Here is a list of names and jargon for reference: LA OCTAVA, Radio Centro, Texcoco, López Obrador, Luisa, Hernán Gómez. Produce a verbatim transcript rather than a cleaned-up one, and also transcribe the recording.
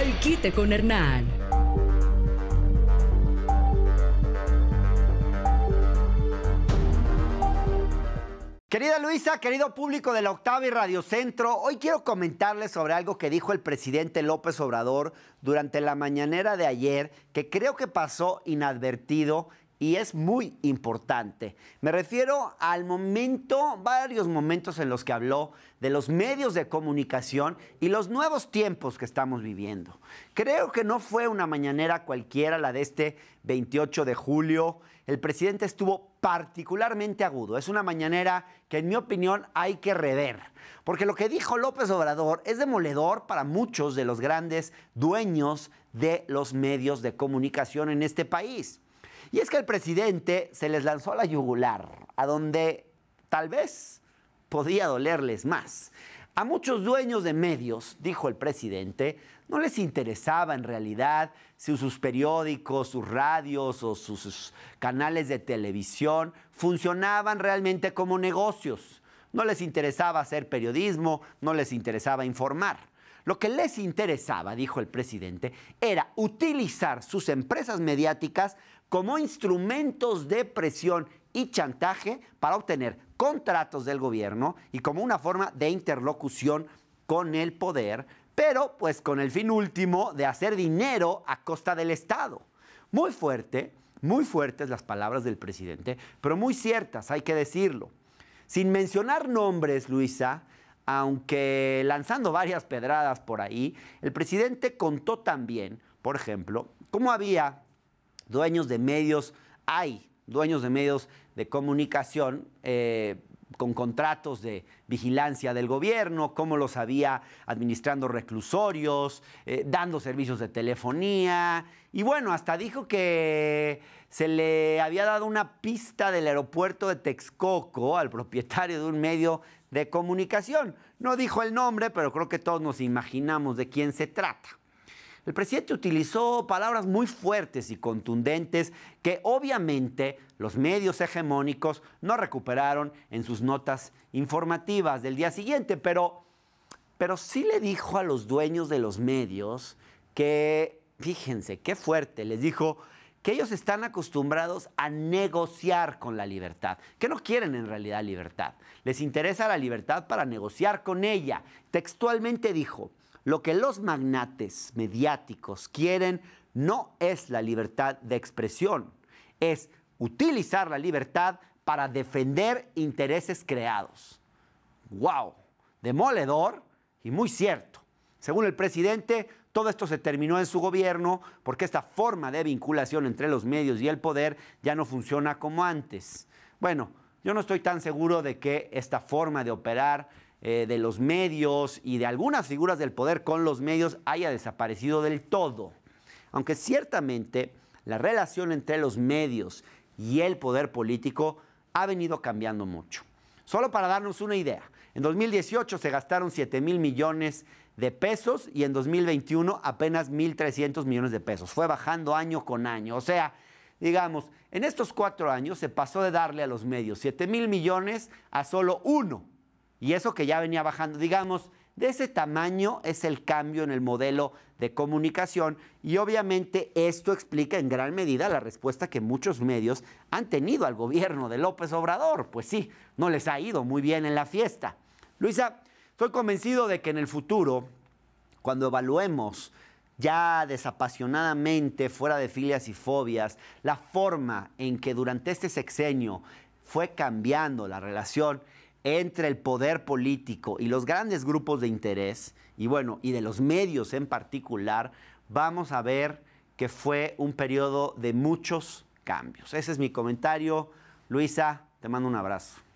Al quite con Hernán. Querida Luisa, querido público de La Octava y Radio Centro, hoy quiero comentarles sobre algo que dijo el presidente López Obrador durante la mañanera de ayer, que creo que pasó inadvertido y es muy importante. Me refiero al momento, varios momentos en los que habló de los medios de comunicación y los nuevos tiempos que estamos viviendo. Creo que no fue una mañanera cualquiera la de este veintiocho de julio. El presidente estuvo particularmente agudo. Es una mañanera que, en mi opinión, hay que rever. Porque lo que dijo López Obrador es demoledor para muchos de los grandes dueños de los medios de comunicación en este país. Y es que el presidente se les lanzó a la yugular, a donde tal vez podía dolerles más. A muchos dueños de medios, dijo el presidente, no les interesaba en realidad si sus periódicos, sus radios o sus, sus canales de televisión funcionaban realmente como negocios. No les interesaba hacer periodismo, no les interesaba informar. Lo que les interesaba, dijo el presidente, era utilizar sus empresas mediáticas como instrumentos de presión y chantaje para obtener contratos del gobierno y como una forma de interlocución con el poder, pero pues con el fin último de hacer dinero a costa del Estado. Muy fuerte, muy fuertes las palabras del presidente, pero muy ciertas, hay que decirlo. Sin mencionar nombres, Luisa, aunque lanzando varias pedradas por ahí, el presidente contó también, por ejemplo, cómo había dueños de medios, hay dueños de medios de comunicación eh, con contratos de vigilancia del gobierno, cómo los había administrando reclusorios, eh, dando servicios de telefonía. Y bueno, hasta dijo que se le había dado una pista del aeropuerto de Texcoco al propietario de un medio de comunicación. No dijo el nombre, pero creo que todos nos imaginamos de quién se trata. El presidente utilizó palabras muy fuertes y contundentes que obviamente los medios hegemónicos no recuperaron en sus notas informativas del día siguiente, pero, pero sí le dijo a los dueños de los medios que, fíjense, qué fuerte, les dijo que ellos están acostumbrados a negociar con la libertad, que no quieren en realidad libertad. Les interesa la libertad para negociar con ella. Textualmente dijo: lo que los magnates mediáticos quieren no es la libertad de expresión, es utilizar la libertad para defender intereses creados. ¡Wow! Demoledor y muy cierto. Según el presidente, todo esto se terminó en su gobierno porque esta forma de vinculación entre los medios y el poder ya no funciona como antes. Bueno, yo no estoy tan seguro de que esta forma de operar Eh, de los medios y de algunas figuras del poder con los medios haya desaparecido del todo. Aunque ciertamente la relación entre los medios y el poder político ha venido cambiando mucho. Solo para darnos una idea, en dos mil dieciocho se gastaron siete mil millones de pesos y en dos mil veintiuno apenas mil trescientos millones de pesos. Fue bajando año con año. O sea, digamos, en estos cuatro años se pasó de darle a los medios siete mil millones a solo uno. Y eso que ya venía bajando, digamos, de ese tamaño es el cambio en el modelo de comunicación y obviamente esto explica en gran medida la respuesta que muchos medios han tenido al gobierno de López Obrador. Pues sí, no les ha ido muy bien en la fiesta. Luisa, estoy convencido de que en el futuro, cuando evaluemos ya desapasionadamente, fuera de filias y fobias, la forma en que durante este sexenio fue cambiando la relación entre el poder político y los grandes grupos de interés, y bueno, y de los medios en particular, vamos a ver que fue un periodo de muchos cambios. Ese es mi comentario. Luisa, te mando un abrazo.